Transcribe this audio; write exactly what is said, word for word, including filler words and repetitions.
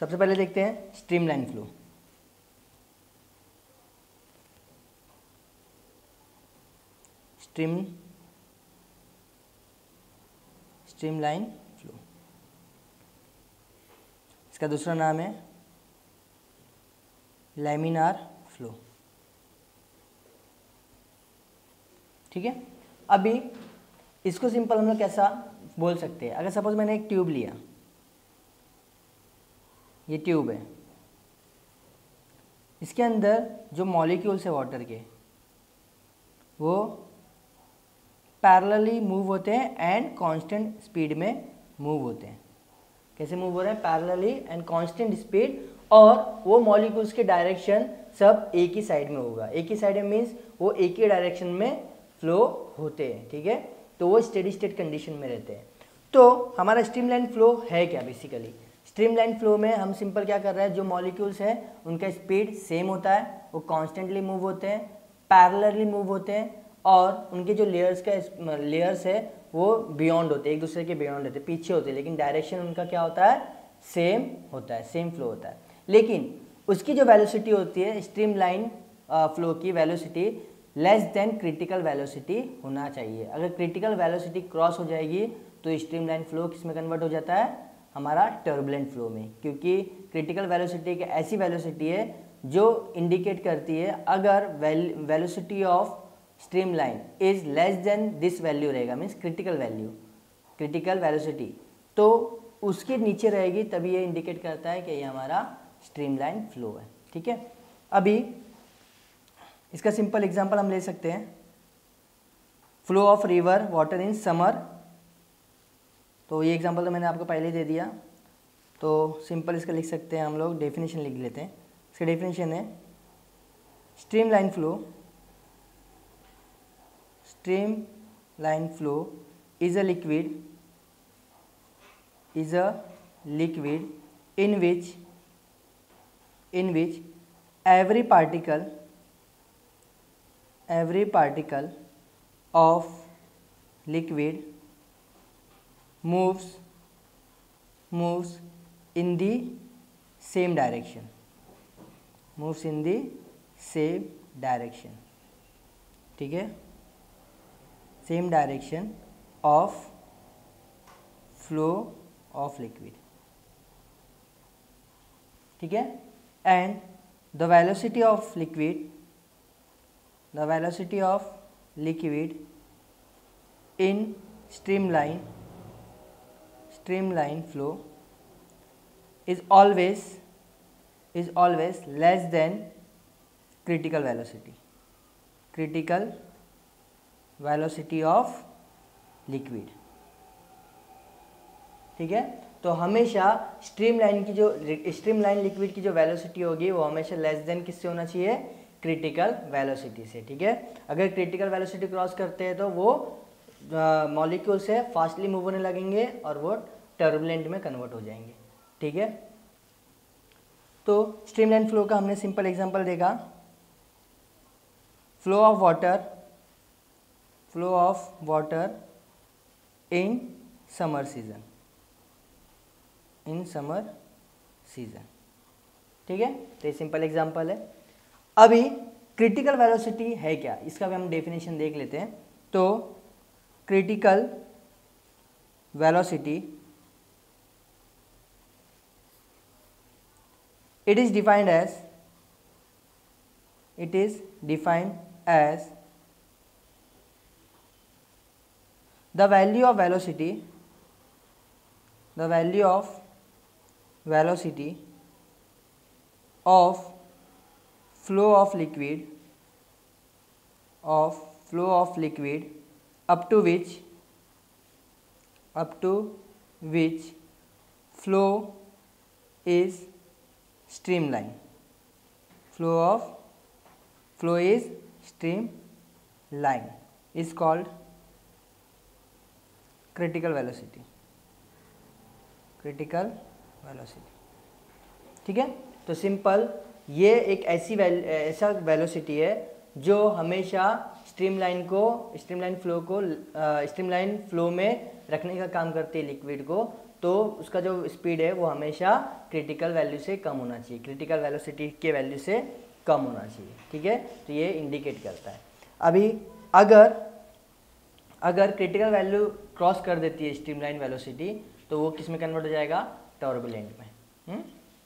सबसे पहले देखते हैं streamline flow. Stream streamline flow, इसका दूसरा नाम है लैमिनार फ्लो। ठीक है, अभी इसको सिंपल हम लोग कैसा बोल सकते हैं, अगर सपोज मैंने एक ट्यूब लिया, ये ट्यूब है, इसके अंदर जो मॉलिक्यूल्स है वाटर के वो पैरेलली मूव होते हैं एंड कांस्टेंट स्पीड में मूव होते हैं। कैसे मूव हो रहे हैं? पैरेलली एंड कांस्टेंट स्पीड, और वो मॉलिक्यूल्स के डायरेक्शन सब एक ही साइड में होगा। एक ही साइड में मीन्स वो एक ही डायरेक्शन में फ्लो होते हैं। ठीक है, तो वो स्टेडी स्टेट कंडीशन में रहते हैं। तो हमारा स्ट्रीमलाइन फ्लो है क्या? बेसिकली स्ट्रीमलाइन फ्लो में हम सिंपल क्या कर रहे हैं, जो मॉलिक्यूल्स हैं उनका स्पीड सेम होता है, वो कॉन्स्टेंटली मूव होते हैं, पैरेलली मूव होते हैं, और उनके जो लेयर्स का लेयर्स है वो बियॉन्ड होते हैं, एक दूसरे के बियॉन्ड होते हैं, पीछे होते हैं, लेकिन डायरेक्शन उनका क्या होता है, सेम होता है, सेम फ्लो होता है। लेकिन उसकी जो वेलोसिटी होती है, स्ट्रीमलाइन फ्लो की velocity less than critical velocity होना चाहिए। अगर क्रिटिकल वेलोसिटी क्रॉस हो जाएगी तो स्ट्रीमलाइन फ्लो किस में कन्वर्ट हो जाता है, हमारा टर्बुलेंट फ्लो में, क्योंकि क्रिटिकल वेलोसिटी एक ऐसी वेलोसिटी है जो इंडिकेट करती है अगर velocity of streamline is less than this value रहेगा, means critical value, critical velocity तो उसके नीचे रहेगी, तभी ये इंडिकेट करता है कि ये हमारा स्ट्रीमलाइन फ्लो है। ठीक है, अभी इसका सिंपल एग्जांपल हम ले सकते हैं, flow of river water in summer. तो ये एग्जांपल तो मैंने आपको पहले ही दे दिया, तो सिंपल इसका लिख सकते हैं हम लोग, डेफिनेशन लिख लेते हैं। इसका डेफिनेशन है streamline flow, streamline flow is a liquid is a liquid in which in which every particle every particle of liquid moves moves in the same direction moves in the same direction ठीक है, same direction of flow of liquid ठीक है, and the velocity of liquid The velocity of liquid in streamline streamline flow is always is always less than critical velocity critical velocity of liquid ठीक है, तो हमेशा streamline की जो streamline liquid की जो वेलोसिटी होगी वो हमेशा लेस देन किससे होना चाहिए, क्रिटिकल वेलोसिटी से। ठीक है, अगर क्रिटिकल वेलोसिटी क्रॉस करते हैं तो वो मॉलिक्यूल्स है फास्टली मूव होने लगेंगे और वो टर्बुलेंट में कन्वर्ट हो जाएंगे। ठीक है, तो स्ट्रीमलाइन फ्लो का हमने सिंपल एग्जांपल देखा, flow of water flow of water in summer season in summer season ठीक है, तो ये सिंपल एग्जांपल है। अभी क्रिटिकल वेलोसिटी है क्या, इसका भी हम डेफिनेशन देख लेते हैं। तो critical velocity it is defined as it is defined as the value of velocity the value of velocity of flow of liquid of flow of liquid up to which up to which flow is streamline flow of flow is streamline is called critical velocity critical velocity ठीक है, तो simple ये एक ऐसी well ऐसा velocity है जो हमेशा स्ट्रीमलाइन को स्ट्रीमलाइन फ्लो को स्ट्रीमलाइन फ्लो में रखने का काम करती है लिक्विड को, तो उसका जो स्पीड है वो हमेशा क्रिटिकल वैल्यू से कम होना चाहिए, क्रिटिकल वेलोसिटी के वैल्यू से कम होना चाहिए। ठीक है, तो ये इंडिकेट करता है। अभी अगर अगर क्रिटिकल वैल्यू क्रॉस कर देती है स्ट्रीमलाइन वेलोसिटी, तो वो किस में कन्वर्ट हो जाएगा, टर्बुलेंट में। हुँ?